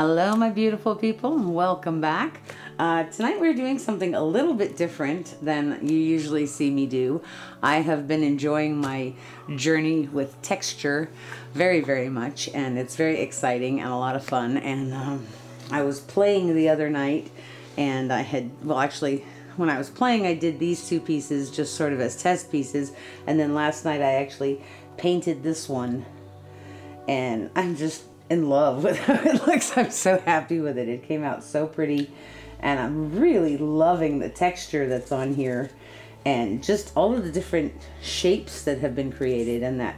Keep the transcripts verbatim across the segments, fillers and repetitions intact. Hello my beautiful people, and welcome back. Uh, tonight we're doing something a little bit different than you usually see me do. I have been enjoying my journey with texture very, very much, and it's very exciting and a lot of fun. And um, I was playing the other night, and I had, well actually, when I was playing I did these two pieces just sort of as test pieces, and then last night I actually painted this one, and I'm just in love with how it looks. I'm so happy with it. It came out so pretty, and I'm really loving the texture that's on here and just all of the different shapes that have been created, and that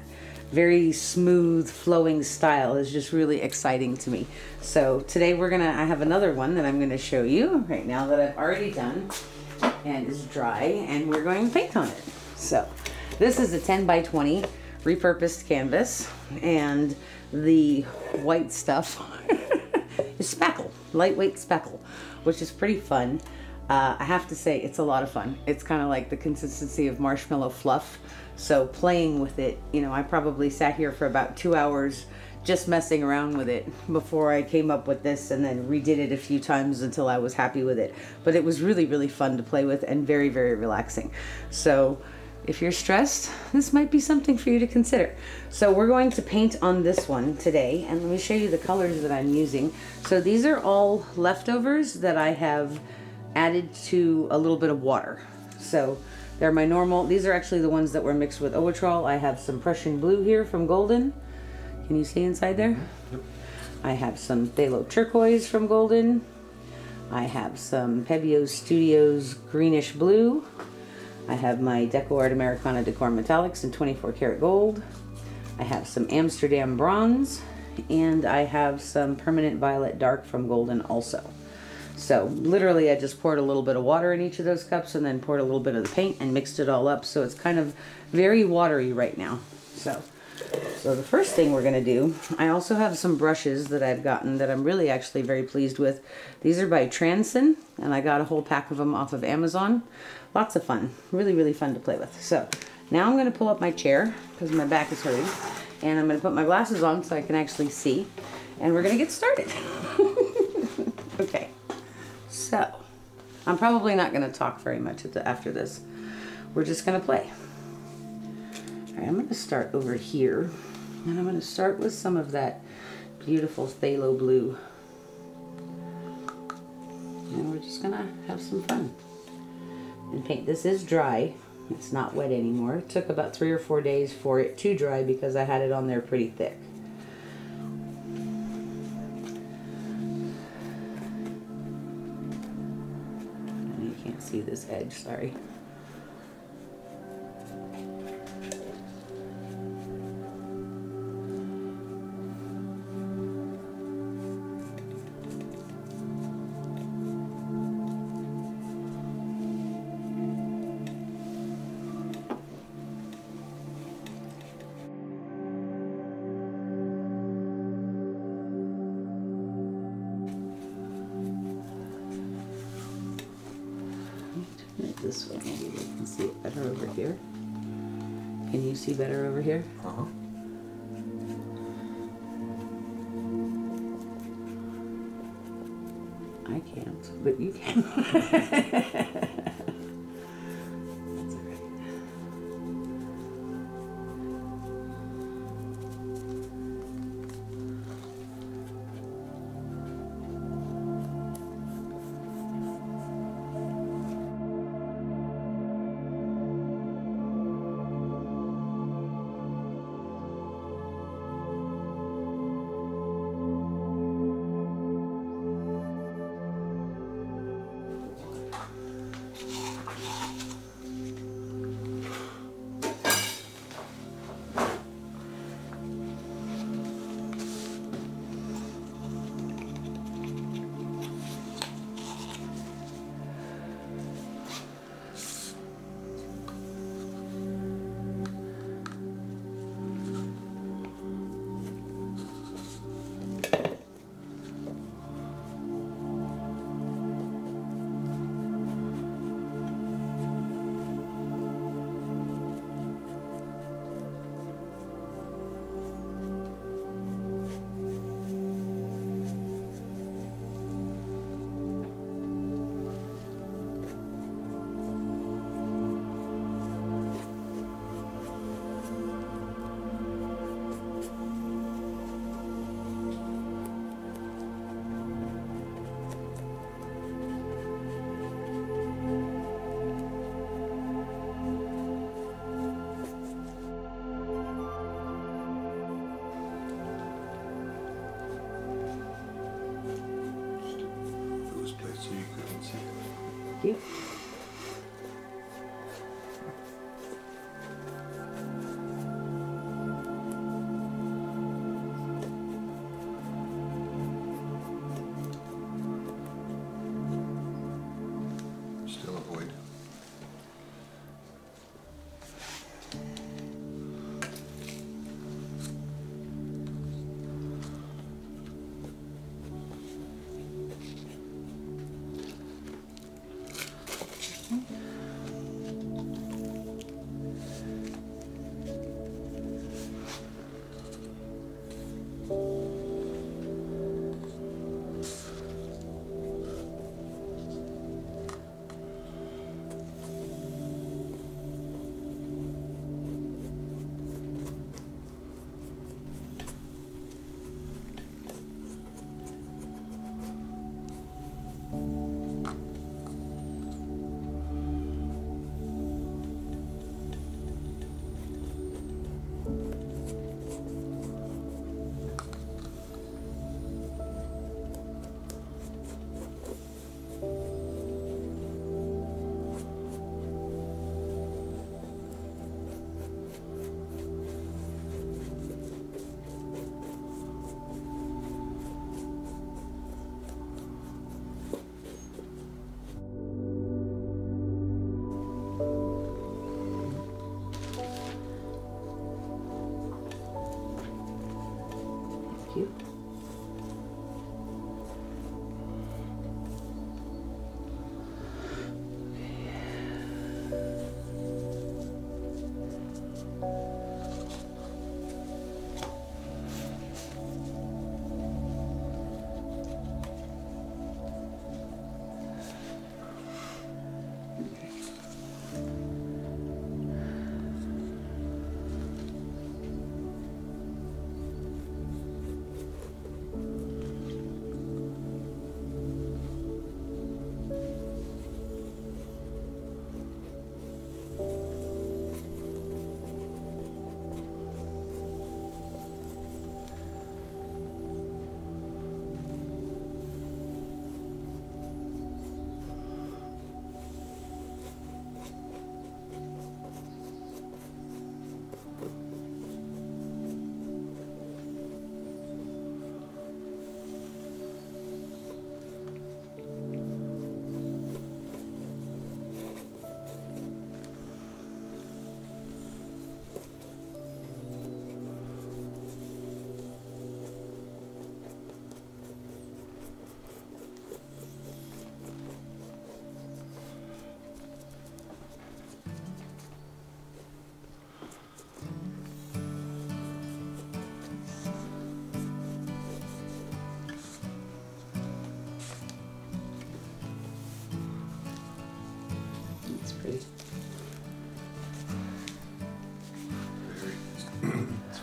very smooth flowing style is just really exciting to me. So today we're gonna, I have another one that I'm gonna show you right now that I've already done and is dry, and we're going to paint on it. So this is a ten by twenty repurposed canvas, and the white stuff is spackle, lightweight spackle, which is pretty fun. Uh, I have to say it's a lot of fun. It's kind of like the consistency of marshmallow fluff. So playing with it, you know, I probably sat here for about two hours just messing around with it before I came up with this, and then redid it a few times until I was happy with it. But it was really, really fun to play with and very, very relaxing. So if you're stressed, this might be something for you to consider. So we're going to paint on this one today, and let me show you the colors that I'm using. So these are all leftovers that I have added to a little bit of water. So they're my normal, these are actually the ones that were mixed with Owatrol. I have some Prussian Blue here from Golden. Can you see inside there? Yep. I have some Phthalo Turquoise from Golden. I have some Pebeo Studios Greenish Blue. I have my DecoArt Americana Decor Metallics in twenty-four karat gold. I have some Amsterdam Bronze, and I have some Permanent Violet Dark from Golden also. So literally I just poured a little bit of water in each of those cups, and then poured a little bit of the paint and mixed it all up, so it's kind of very watery right now. So, so the first thing we're going to do, I also have some brushes that I've gotten that I'm really actually very pleased with. These are by Transyn, and I got a whole pack of them off of Amazon. Lots of fun, really, really fun to play with. So now I'm going to pull up my chair because my back is hurting, and I'm going to put my glasses on so I can actually see, and we're going to get started. Okay, so I'm probably not going to talk very much after this. We're just going to play. All right, I'm going to start over here, and I'm going to start with some of that beautiful phthalo blue, and we're just going to have some fun and paint. This is dry, it's not wet anymore. It took about three or four days for it to dry because I had it on there pretty thick. And you can't see this edge, sorry. This way, maybe we can see it better over here. Can you see better over here? Uh-huh. I can't, but you can. That's all you.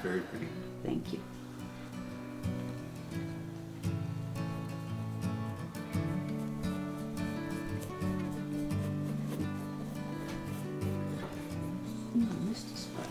Very pretty. Thank you. Oh, I missed a spot.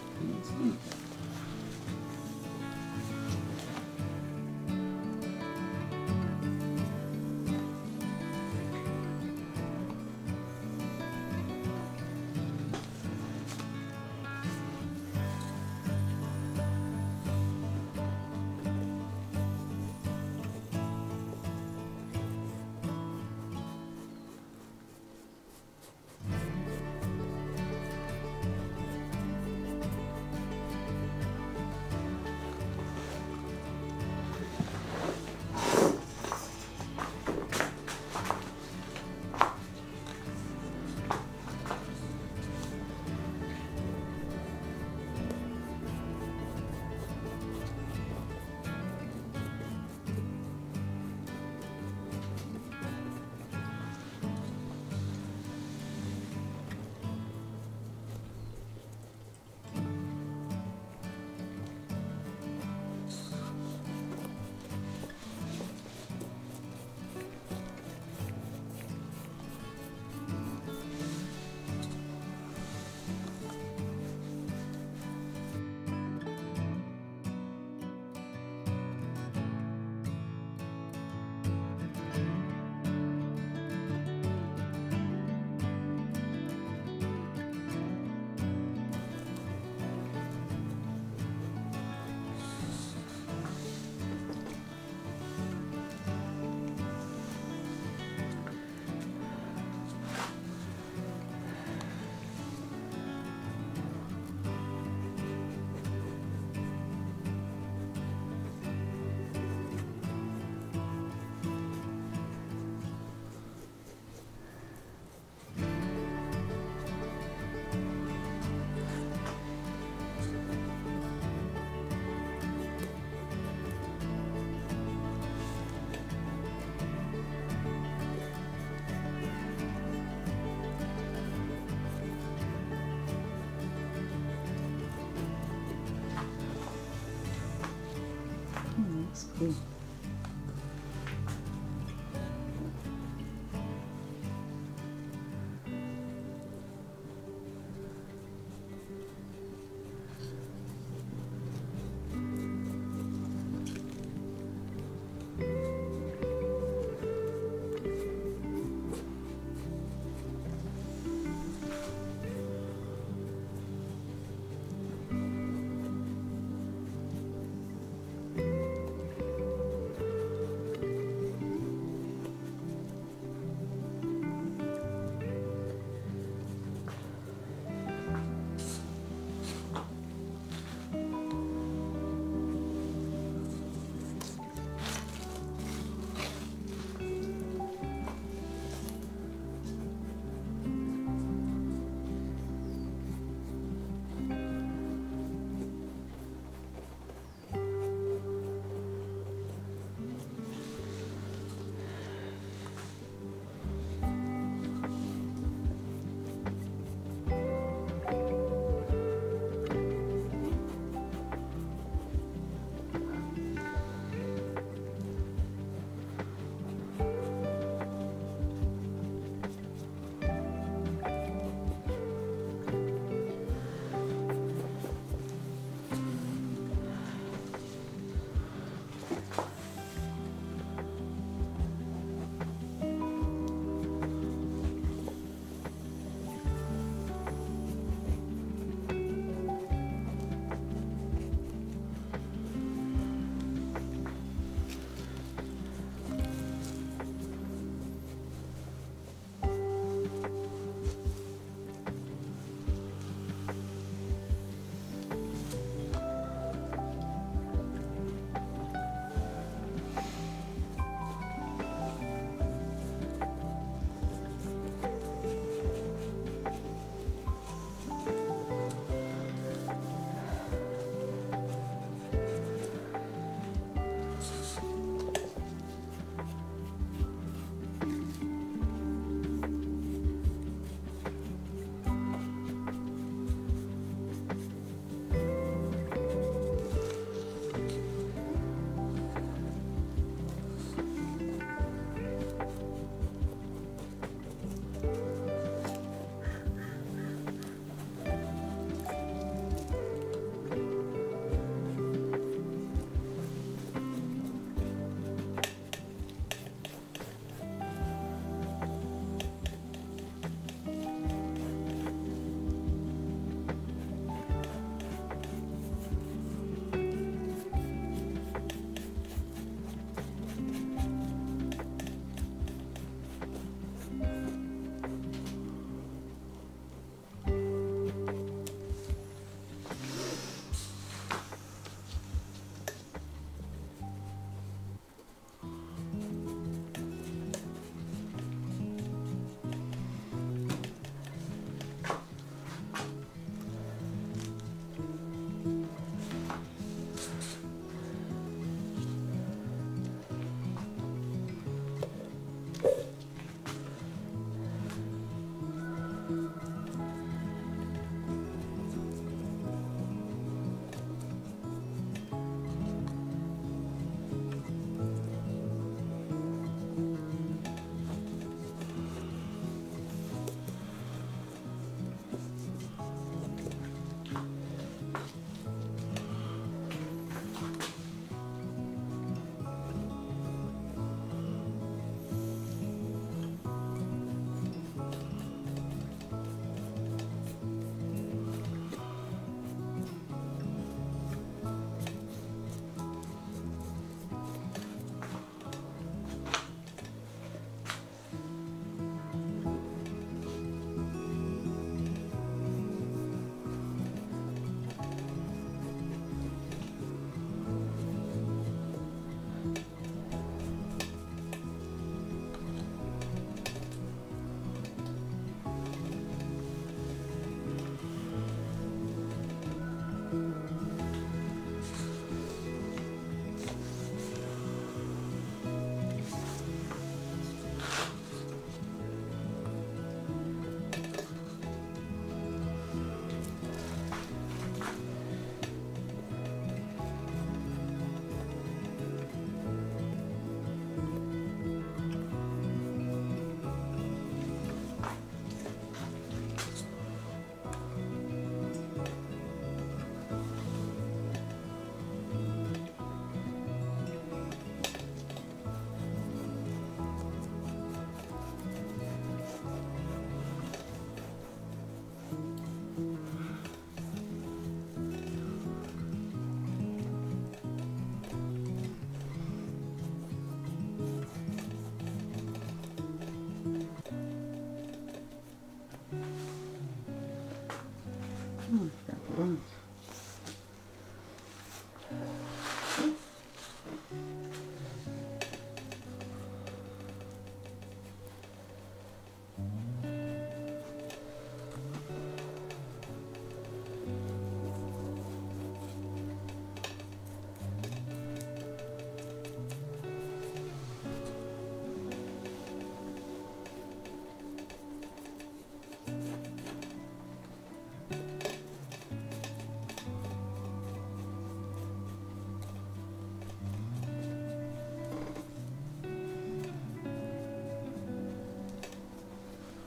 Mm.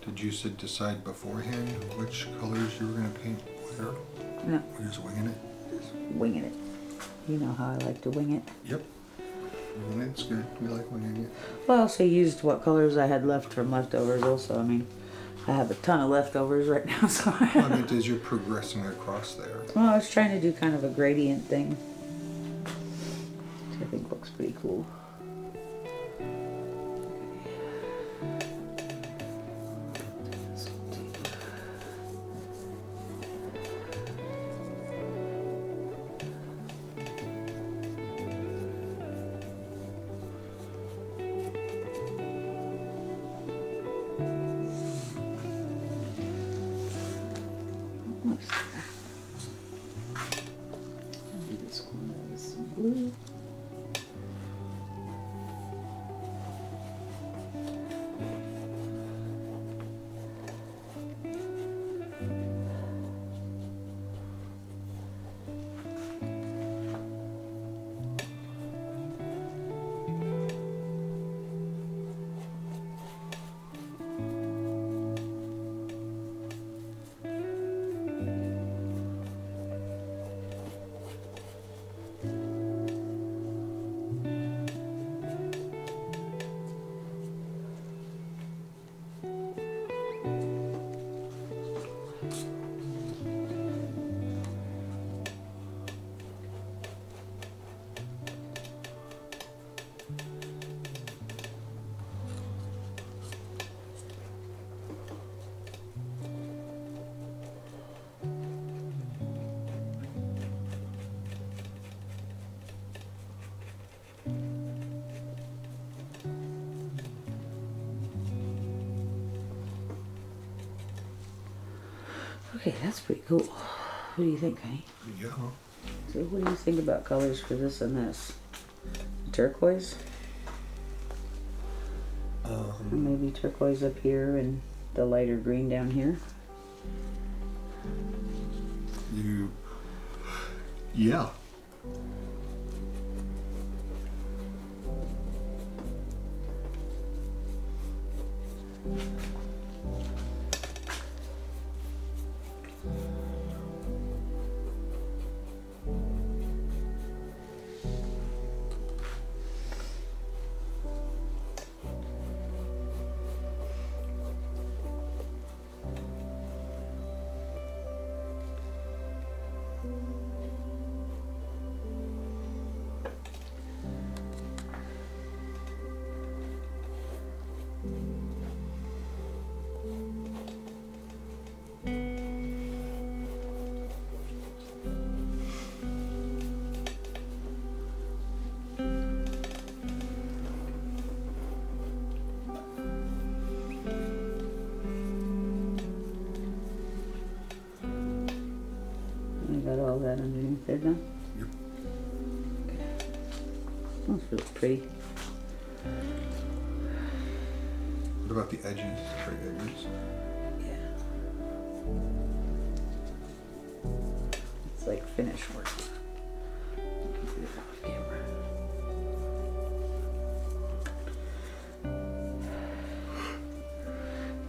Did you decide beforehand which colors you were going to paint where? No. We're just winging it? Just winging it. You know how I like to wing it. Yep. Winging it's good. We like winging it. Well, I also used what colors I had left from leftovers also. I mean, I have a ton of leftovers right now, so I... Well, I mean, as you're progressing across there. Well, I was trying to do kind of a gradient thing, which I think looks pretty cool. Okay, that's pretty cool. What do you think, honey? Yeah. So what do you think about colors for this and this? Turquoise? Um, maybe turquoise up here and the lighter green down here? You... Yeah. That underneath there now? Yep. Oh, that's really pretty. What about the edges? Straight edges? Yeah. It's like finish work.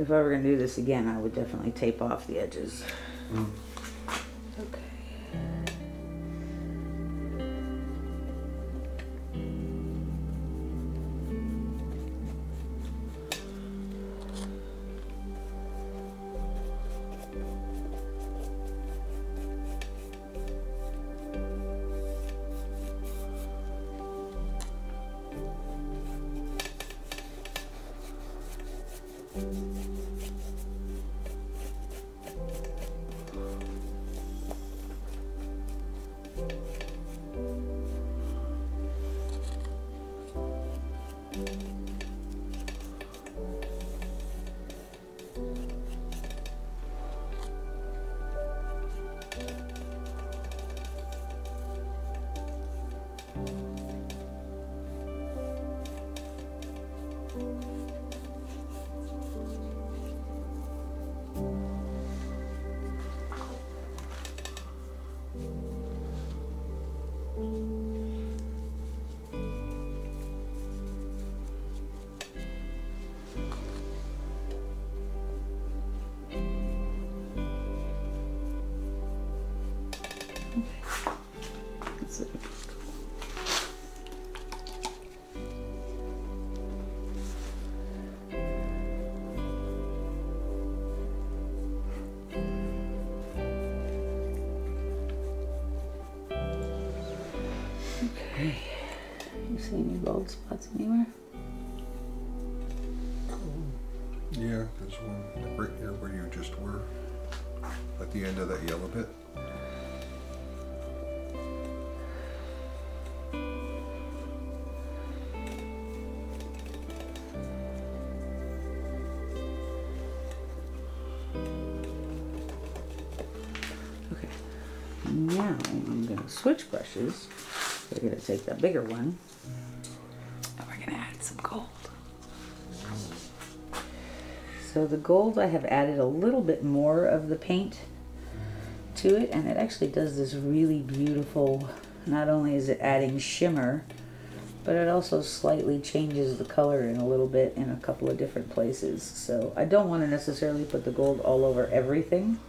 If I were going to do this again, I would definitely tape off the edges. Mm. spots anywhere? Yeah, there's one right here where you just were, at the end of that yellow bit. Okay, now I'm going to switch brushes. We're going to take the bigger one and we're going to add some gold. So the gold, I have added a little bit more of the paint to it, and it actually does this really beautiful, not only is it adding shimmer, but it also slightly changes the color in a little bit in a couple of different places. So I don't want to necessarily put the gold all over everything,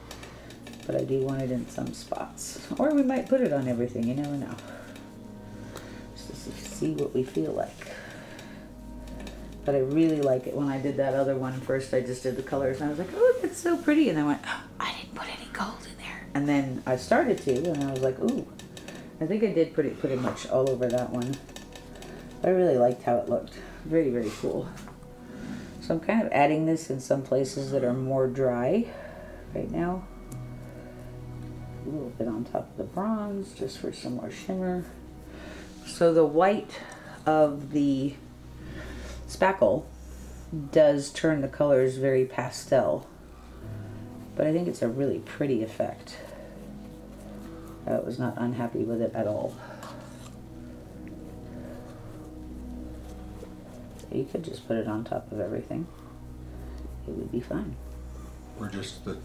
but I do want it in some spots. Or we might put it on everything, you never know. Just to see what we feel like. But I really like it. When I did that other one first, I just did the colors and I was like, oh, that's so pretty. And I went, oh, I didn't put any gold in there. And then I started to, and I was like, ooh, I think I did pretty, pretty much all over that one. But I really liked how it looked. Very, very cool. So I'm kind of adding this in some places that are more dry right now. A little bit on top of the bronze, just for some more shimmer. So the white of the spackle does turn the colors very pastel, but I think it's a really pretty effect. I was not unhappy with it at all. So you could just put it on top of everything. It would be fine. Or just the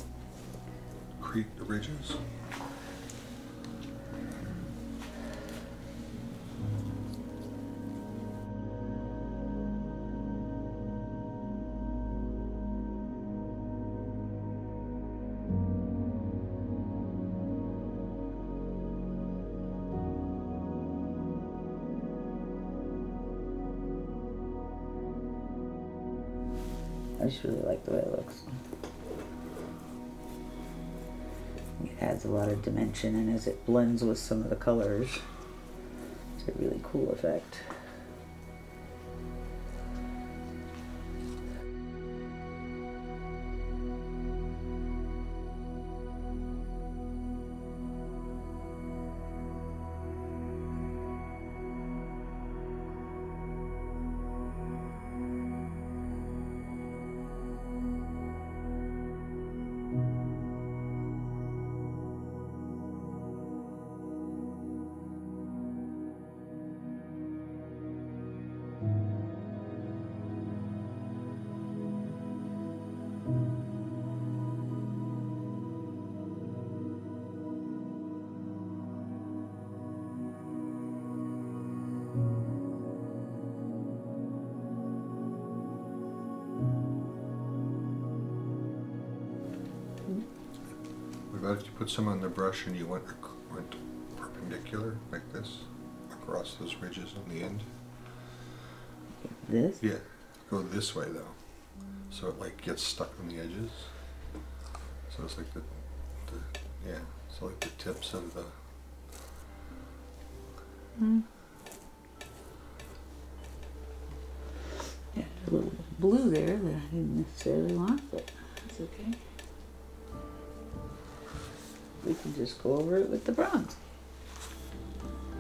creep the ridges. I just really like the way it looks. It adds a lot of dimension, and as it blends with some of the colors, it's a really cool effect. If you put some on the brush and you went, went perpendicular like this across those ridges on the end. This? Yeah. Go this way though. So it like gets stuck on the edges. So it's like the, the yeah, so like the tips of the mm. Yeah, there's a little blue there that I didn't necessarily want, but it's okay. We can just go over it with the bronze. Okay.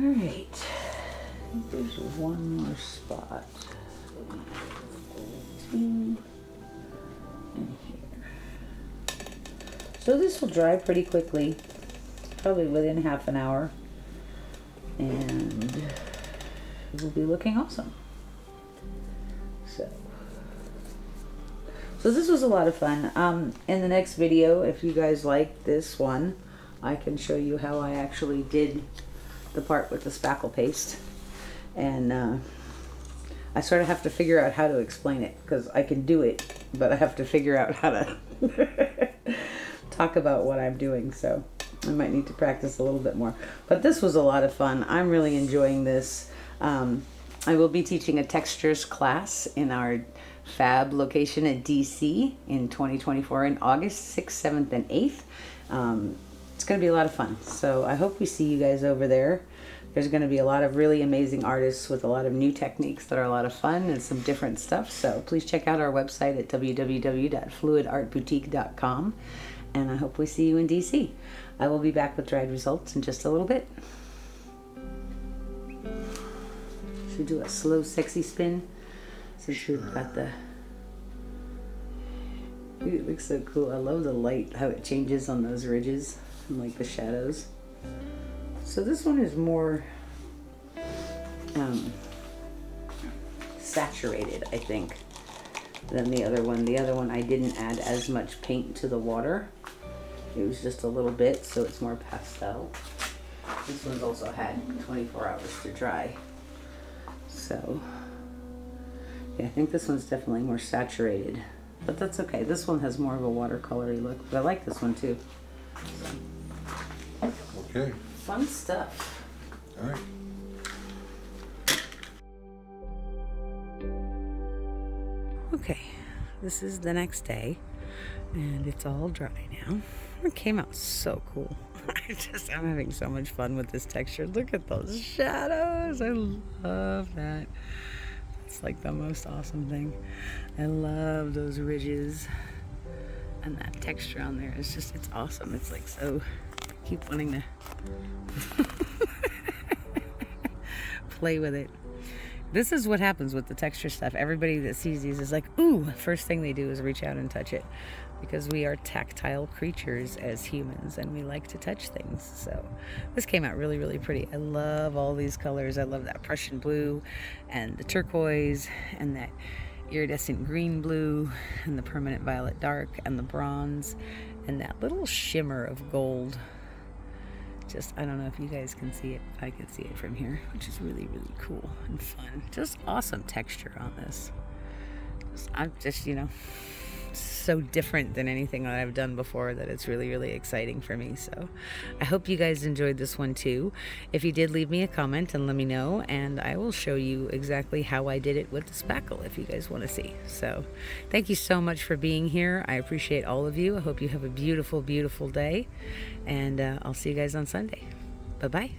All right. I think there's one more spot. Two in here. So this will dry pretty quickly, probably within half an hour, and it will be looking awesome. So this was a lot of fun. Um, in the next video, if you guys like this one, I can show you how I actually did the part with the spackle paste. And uh, I sort of have to figure out how to explain it, because I can do it, but I have to figure out how to talk about what I'm doing. So I might need to practice a little bit more. But this was a lot of fun. I'm really enjoying this. Um, I will be teaching a textures class in our Fab location at D C in twenty twenty-four in August sixth, seventh, and eighth. Um, it's going to be a lot of fun. So I hope we see you guys over there. There's going to be a lot of really amazing artists with a lot of new techniques that are a lot of fun and some different stuff. So please check out our website at w w w dot fluid art boutique dot com. And I hope we see you in D C. I will be back with dried results in just a little bit. Should do a slow, sexy spin since sure. We've got the... Dude, it looks so cool. I love the light, how it changes on those ridges and like the shadows. So this one is more um, saturated, I think, than the other one. The other one I didn't add as much paint to the water. It was just a little bit, so it's more pastel. This one's also had twenty-four hours to dry. So, yeah, I think this one's definitely more saturated. But that's okay. This one has more of a watercolory look, but I like this one too. So. Okay. Fun stuff. All right. Okay, this is the next day, and it's all dry now. It came out so cool. I just, I'm having so much fun with this texture. Look at those shadows. I love that. It's like the most awesome thing. I love those ridges and that texture on there. It's just, it's awesome. It's like so, I keep wanting to play with it. This is what happens with the texture stuff. Everybody that sees these is like, ooh, first thing they do is reach out and touch it, because we are tactile creatures as humans and we like to touch things. So this came out really, really pretty. I love all these colors. I love that Prussian blue and the turquoise and that iridescent green blue and the permanent violet dark and the bronze and that little shimmer of gold. Just, I don't know if you guys can see it, but I can see it from here, which is really, really cool and fun. Just awesome texture on this. Just, I'm just, you know, so different than anything that I've done before that it's really, really exciting for me. So I hope you guys enjoyed this one too. If you did, leave me a comment and let me know, and I will show you exactly how I did it with the spackle if you guys want to see. So thank you so much for being here. I appreciate all of you. I hope you have a beautiful, beautiful day, and uh, I'll see you guys on Sunday. Bye-bye.